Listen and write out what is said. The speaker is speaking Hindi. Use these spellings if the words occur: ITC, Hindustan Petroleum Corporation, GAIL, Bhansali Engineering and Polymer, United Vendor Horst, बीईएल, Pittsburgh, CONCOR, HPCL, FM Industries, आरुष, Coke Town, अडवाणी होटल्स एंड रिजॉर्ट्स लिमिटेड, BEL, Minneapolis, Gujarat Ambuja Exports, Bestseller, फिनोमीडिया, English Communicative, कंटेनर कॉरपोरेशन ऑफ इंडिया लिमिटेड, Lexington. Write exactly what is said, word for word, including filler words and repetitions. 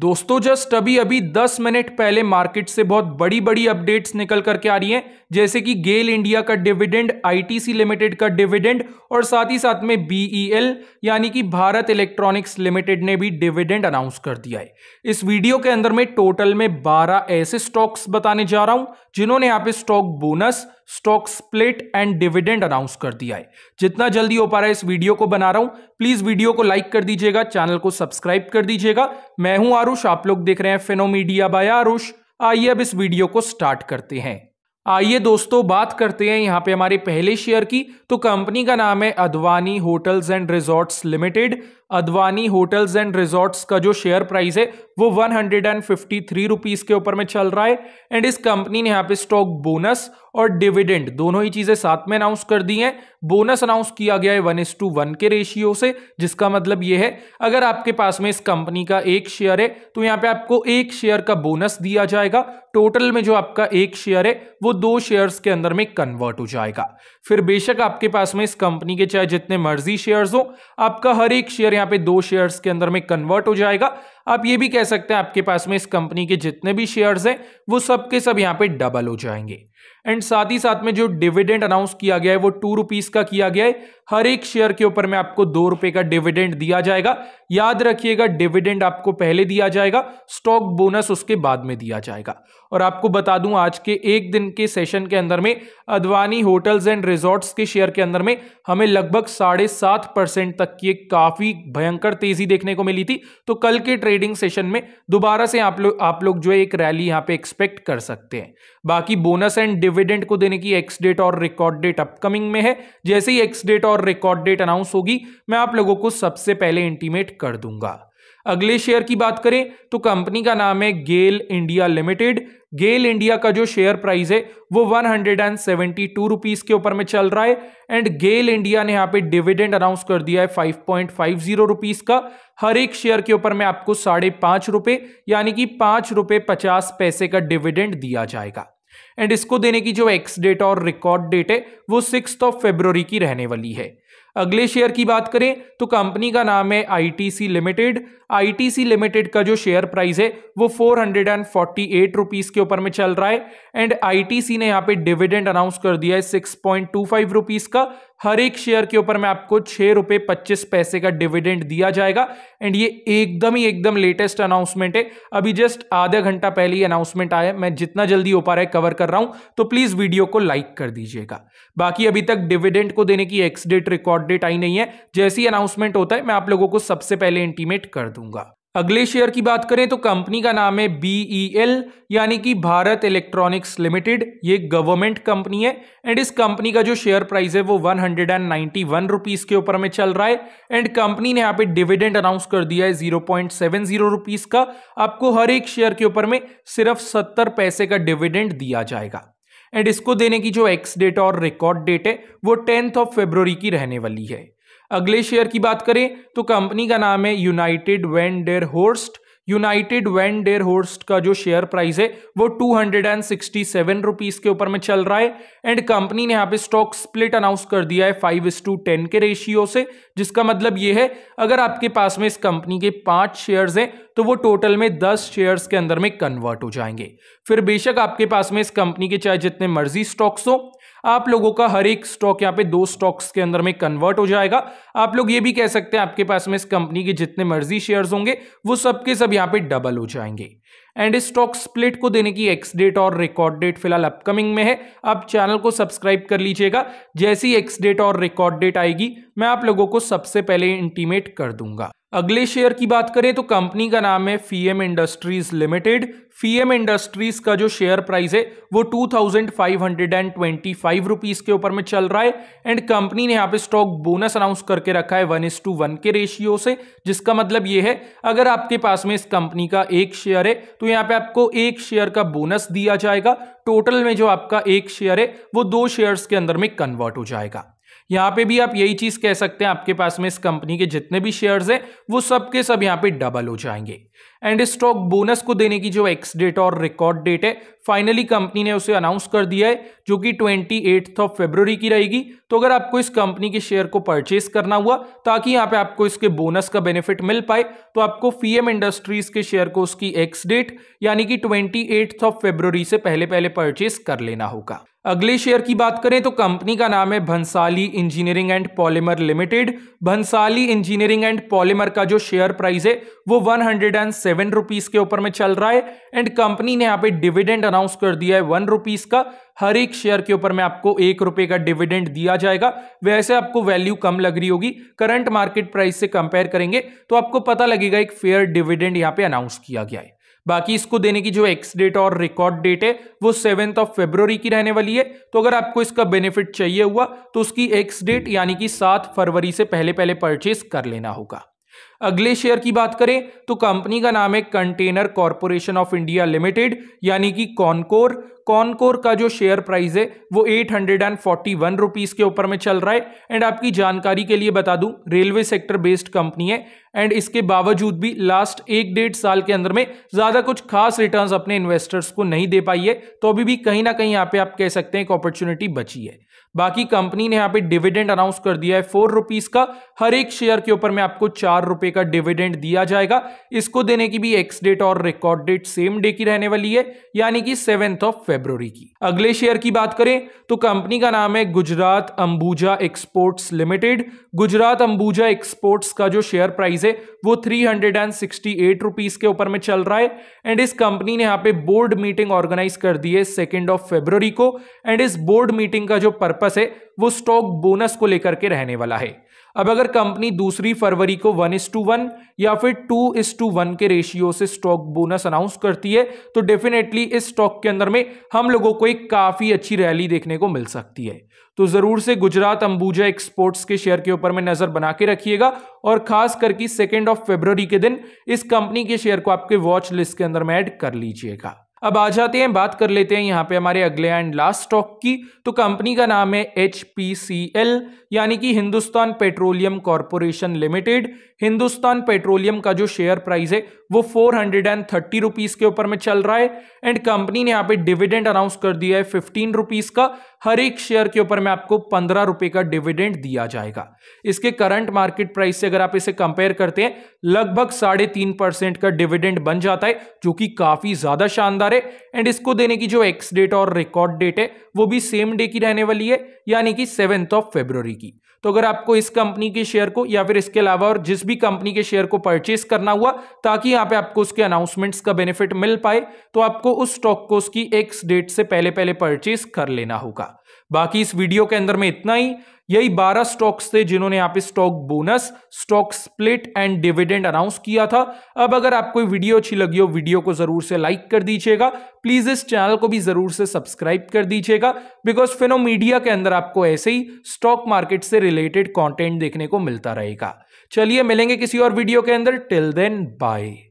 दोस्तों जस्ट अभी अभी दस मिनट पहले मार्केट से बहुत बड़ी बड़ी अपडेट्स निकल करके आ रही हैं, जैसे कि गेल इंडिया का डिविडेंड, आईटीसी लिमिटेड का डिविडेंड और साथ ही साथ में बीईएल यानी कि भारत इलेक्ट्रॉनिक्स लिमिटेड ने भी डिविडेंड अनाउंस कर दिया है। इस वीडियो के अंदर में टोटल में बारह ऐसे स्टॉक्स बताने जा रहा हूं जिन्होंने यहाँ पे stock bonus, stock split and dividend announce कर दिया है। जितना जल्दी हो पा रहा है इस वीडियो को बना रहा हूं, प्लीज वीडियो को लाइक कर दीजिएगा, चैनल को सब्सक्राइब कर दीजिएगा। मैं हूं आरुष, आप लोग देख रहे हैं फिनोमीडिया बाय आरुष। आइए अब इस वीडियो को स्टार्ट करते हैं। आइए दोस्तों बात करते हैं यहाँ पे हमारे पहले शेयर की। तो कंपनी का नाम है अडवाणी होटल्स एंड रिजॉर्ट्स लिमिटेड। Advani hotels and resorts का जो शेयर प्राइस है वो एक सौ तिरेपन रुपीस के ऊपर में चल रहा है एंड इस कंपनी ने यहाँ पे स्टॉक बोनस और डिविडेंड दोनों ही चीजें साथ में अनाउंस कर दी हैं। बोनस अनाउंस किया गया है वन इस टू वन के रेशियो से, जिसका मतलब ये है अगर आपके पास में इस कंपनी का एक शेयर है तो यहाँ पे आपको एक शेयर का बोनस दिया जाएगा। टोटल में जो आपका एक शेयर है वो दो शेयर्स के अंदर में कन्वर्ट हो जाएगा। फिर बेशक आपके पास में इस कंपनी के चाहे जितने मर्जी शेयर्स हो, आपका हर एक शेयर यहाँ पे दो शेयर्स के अंदर में कन्वर्ट हो जाएगा। आप ये भी कह सकते हैं आपके पास में इस कंपनी के जितने भी शेयर्स हैं वो सब के सब यहाँ पे डबल हो जाएंगे। एंड साथ ही साथ में जो डिविडेंड अनाउंस किया गया है वो टू रुपीज का किया गया है। हर एक शेयर के ऊपर में आपको दो रुपए का डिविडेंड दिया जाएगा। याद रखिएगा डिविडेंड आपको पहले दिया जाएगा, स्टॉक बोनस उसके बाद में दिया जाएगा। और आपको बता दूं आज के एक दिन के सेशन के अंदर में अडवाणी होटल्स एंड रिजॉर्ट्स के शेयर के अंदर में हमें लगभग साढ़े सात परसेंट तक की एक काफी भयंकर तेजी देखने को मिली थी। तो कल के ट्रेडिंग सेशन में दोबारा से आप लोग आप लोग जो है एक रैली यहाँ पे एक्सपेक्ट कर सकते हैं। बाकी बोनस एंड डिविडेंड को देने की एक्स डेट और रिकॉर्ड डेट अपकमिंग में है। जैसे ही एक्स डेट और रिकॉर्ड डेट अनाउंस होगी मैं आप लोगों को सबसे पहले इंटीमेट कर दूंगा। अगले शेयर की बात करें तो कंपनी का नाम है GAIL India limited. GAIL India का जो शेयर प्राइस है वो एक सौ बहत्तर रुपीस के ऊपर में चल रहा है एंड गेल इंडिया ने यहाँ पे डिविडेंड अनाउंस कर दिया है पाँच पॉइंट पाँच शून्य रुपीस का। हर एक शेयर के ऊपर में आपको साढ़े पांच रुपए यानी कि पांच रुपए पचास पैसे का डिविडेंड दिया जाएगा। एंड इसको देने की जो एक्स डेट और रिकॉर्ड डेट है वो सिक्स्थ ऑफ फरवरी की रहने वाली है। अगले शेयर की बात करें तो कंपनी का नाम है आईटीसी लिमिटेड। आईटीसी लिमिटेड का जो शेयर प्राइस है वो चार सौ अड़तालीस रुपीस के ऊपर में चल रहा है एंड आईटीसी ने यहाँ पे डिविडेंड अनाउंस कर दिया है छह पॉइंट दो पाँच रुपीस का। हर एक शेयर के ऊपर में आपको छह रुपए पच्चीस पैसे का डिविडेंड दिया जाएगा। एंड ये एकदम ही एकदम लेटेस्ट अनाउंसमेंट है, अभी जस्ट आधा घंटा पहले ही अनाउंसमेंट आया है। मैं जितना जल्दी हो पा रहा है कवर कर रहा हूं, तो प्लीज वीडियो को लाइक कर दीजिएगा। बाकी अभी तक डिविडेंड को देने की एक्स डेट, रिकॉर्ड डेट आई नहीं है। जैसी अनाउंसमेंट होता है मैं आप लोगों को सबसे पहले इंटीमेट कर दूंगा। अगले शेयर की बात करें तो कंपनी का नाम है बीईएल यानी कि भारत इलेक्ट्रॉनिक्स लिमिटेड। ये गवर्नमेंट कंपनी है एंड इस कंपनी का जो शेयर प्राइस है वो एक सौ इक्यानवे रुपीस के ऊपर में चल रहा है एंड कंपनी ने यहाँ पे डिविडेंड अनाउंस कर दिया है शून्य पॉइंट सात शून्य रुपीस का। आपको हर एक शेयर के ऊपर में सिर्फ सत्तर पैसे का डिविडेंड दिया जाएगा। एंड इसको देने की जो एक्स डेट और रिकॉर्ड डेट है वो टेंथ ऑफ फरवरी की रहने वाली है। अगले शेयर की बात करें तो कंपनी का नाम है United vendor Horst. United vendor Horst का जो शेयर प्राइस है वो दो सौ सरसठ रुपीस के ऊपर में चल रहा है एंड कंपनी ने यहाँ पे स्टॉक स्प्लिट अनाउंस कर दिया है पाँच इस टू टेन के रेशियो से, जिसका मतलब ये है अगर आपके पास में इस कंपनी के पांच शेयर्स हैं तो वो टोटल में दस शेयर्स के अंदर में कन्वर्ट हो जाएंगे। फिर बेशक आपके पास में इस कंपनी के चाहे जितने मर्जी स्टॉक्स हो, आप लोगों का हर एक स्टॉक यहाँ पे दो स्टॉक्स के अंदर में कन्वर्ट हो जाएगा। आप लोग ये भी कह सकते हैं आपके पास में इस कंपनी के जितने मर्जी शेयर्स होंगे वो सब के सब यहाँ पे डबल हो जाएंगे। एंड स्टॉक स्प्लिट को देने की एक्स डेट और रिकॉर्ड डेट फिलहाल अपकमिंग में है। आप चैनल को सब्सक्राइब कर लीजिएगा। जैसी एक्स डेट और रिकॉर्ड डेट आएगी मैं आप लोगों को सबसे पहले इंटीमेट कर दूंगा। अगले शेयर की बात करें तो कंपनी का नाम है F M industries limited. F M industries का जो शेयर प्राइस है वो पच्चीस सौ पच्चीस रुपीस के ऊपर में चल रहा है एंड कंपनी ने यहाँ पे स्टॉक बोनस अनाउंस करके रखा है वन इस टू वन के रेशियो से, जिसका मतलब ये है अगर आपके पास में इस कंपनी का एक शेयर है तो यहाँ पे आपको एक शेयर का बोनस दिया जाएगा। टोटल में जो आपका एक शेयर है वो दो शेयर्स के अंदर में कन्वर्ट हो जाएगा। यहाँ पे भी आप यही चीज कह सकते हैं, आपके पास में इस कंपनी के जितने भी शेयर्स हैं वो सब के सब यहाँ पे डबल हो जाएंगे। एंड स्टॉक बोनस को देने की जो एक्स डेट और रिकॉर्ड डेट है फाइनली कंपनी ने उसे अनाउंस कर दिया है, जो कि अट्ठाईस फरवरी की रहेगी। तो अगर आपको इस कंपनी के शेयर को परचेस करना हुआ ताकि यहाँ पे आपको इसके बोनस का बेनिफिट मिल पाए, तो आपको एफ एम इंडस्ट्रीज के शेयर को उसकी एक्स डेट यानी कि अट्ठाईस फरवरी से पहले पहले परचेस कर लेना होगा। अगले शेयर की बात करें तो कंपनी का नाम है Bhansali engineering and polymer limited. Bhansali engineering and polymer का जो शेयर प्राइस है वो one hundred and seven rupees के ऊपर में चल रहा है। एंड कंपनी ने यहाँ पे डिविडेंड अनाउंस कर दिया है वन रुपीज का। हर एक शेयर के ऊपर में आपको एक रुपए का डिविडेंड दिया जाएगा। वैसे आपको वैल्यू कम लग रही होगी, करंट मार्केट प्राइस से कंपेयर करेंगे तो आपको पता लगेगा एक फेयर डिविडेंड यहाँ पे अनाउंस किया गया है। बाकी इसको देने की जो एक्स डेट और रिकॉर्ड डेट है वो सेवेंथ ऑफ फरवरी की रहने वाली है। तो अगर आपको इसका बेनिफिट चाहिए हुआ तो उसकी एक्स डेट यानी कि सात फरवरी से पहले पहले परचेस कर लेना होगा। अगले शेयर की बात करें तो कंपनी का नाम है कंटेनर कॉरपोरेशन ऑफ इंडिया लिमिटेड यानी कि कॉनकोर। कॉनकोर का जो शेयर प्राइस है वो eight hundred and forty one rupees के ऊपर में चल रहा है। एंड आपकी जानकारी के लिए बता दूं, रेलवे सेक्टर बेस्ड कंपनी है एंड इसके बावजूद भी लास्ट एक डेढ़ साल के अंदर में ज्यादा कुछ खास रिटर्न्स अपने इन्वेस्टर्स को नहीं दे पाई है। तो अभी भी कहीं ना कहीं यहाँ पे आप कह सकते हैं एक अपॉर्चुनिटी बची है। बाकी कंपनी ने यहाँ पे डिविडेंड अनाउंस कर दिया है फोर रुपीज का। हर एक शेयर के ऊपर में आपको चार रुपए का डिविडेंड दिया जाएगा। इसको देने की भी एक्स डेट और रिकॉर्ड डेट सेम डे की रहने वाली है यानी कि सेवेंथ ऑफ फरवरी की। अगले शेयर की बात करें तो कंपनी का नाम है Gujarat Ambuja exports limited. Gujarat Ambuja exports का जो शेयर प्राइस है वो तीन सौ अड़सठ रुपीस के ऊपर में चल रहा है। एंड इस कंपनी ने यहां पे बोर्ड मीटिंग ऑर्गेनाइज कर दी है सेकेंड ऑफ फरवरी को। एंड इस बोर्ड मीटिंग का जो पर्पस है वो स्टॉक बोनस को लेकर के रहने वाला है। अब अगर कंपनी दूसरी फरवरी को वन इस टू वन या फिर टू इस टू वन के रेशियो से स्टॉक बोनस अनाउंस करती है तो डेफिनेटली इस स्टॉक के अंदर में हम लोगों को एक काफी अच्छी रैली देखने को मिल सकती है। तो जरूर से गुजरात अंबुजा एक्सपोर्ट्स के शेयर के ऊपर में नजर बना के रखिएगा और खास करके सेकेंड ऑफ फरवरी के दिन इस कंपनी के शेयर को आपके वॉच लिस्ट के अंदर में ऐड कर लीजिएगा। अब आ जाते हैं, बात कर लेते हैं यहाँ पे हमारे अगले एंड लास्ट स्टॉक की। तो कंपनी का नाम है एच पी सी एल यानी कि Hindustan petroleum corporation limited. Hindustan petroleum का जो शेयर प्राइस है वो four hundred and thirty rupees के ऊपर में चल रहा है। एंड कंपनी ने यहाँ पे डिविडेंड अनाउंस कर दिया है फिफ्टीन रुपीज का। हर एक शेयर के ऊपर में आपको पंद्रह रुपए का डिविडेंड दिया जाएगा। इसके करंट मार्केट प्राइस से अगर आप इसे कंपेयर करते हैं लगभग साढ़े तीन परसेंट का डिविडेंड बन जाता है, जो कि काफी ज्यादा शानदार है। एंड इसको देने की जो एक्स डेट और रिकॉर्ड डेट है वो भी सेम डे की रहने वाली है यानी कि सेवेंथ ऑफ फरवरी की। तो अगर आपको इस कंपनी के शेयर को या फिर इसके अलावा और जिस भी कंपनी के शेयर को परचेस करना हुआ ताकि यहाँ पे आपको उसके अनाउंसमेंट्स का बेनिफिट मिल पाए तो आपको उस स्टॉक को उसकी एक्स डेट से पहले पहले परचेस कर लेना होगा। बाकी इस वीडियो के अंदर में इतना ही। यही बारह स्टॉक्स थे जिन्होंने यहाँ पे stock bonus, stock split and dividend announce किया था। अब अगर आपको वीडियो अच्छी लगी हो वीडियो को जरूर से लाइक कर दीजिएगा। प्लीज इस चैनल को भी जरूर से सब्सक्राइब कर दीजिएगा बिकॉज फिनोमीडिया के अंदर आपको ऐसे ही स्टॉक मार्केट से रिलेटेड कॉन्टेंट देखने को मिलता रहेगा। चलिए मिलेंगे किसी और वीडियो के अंदर, टिल देन बाय।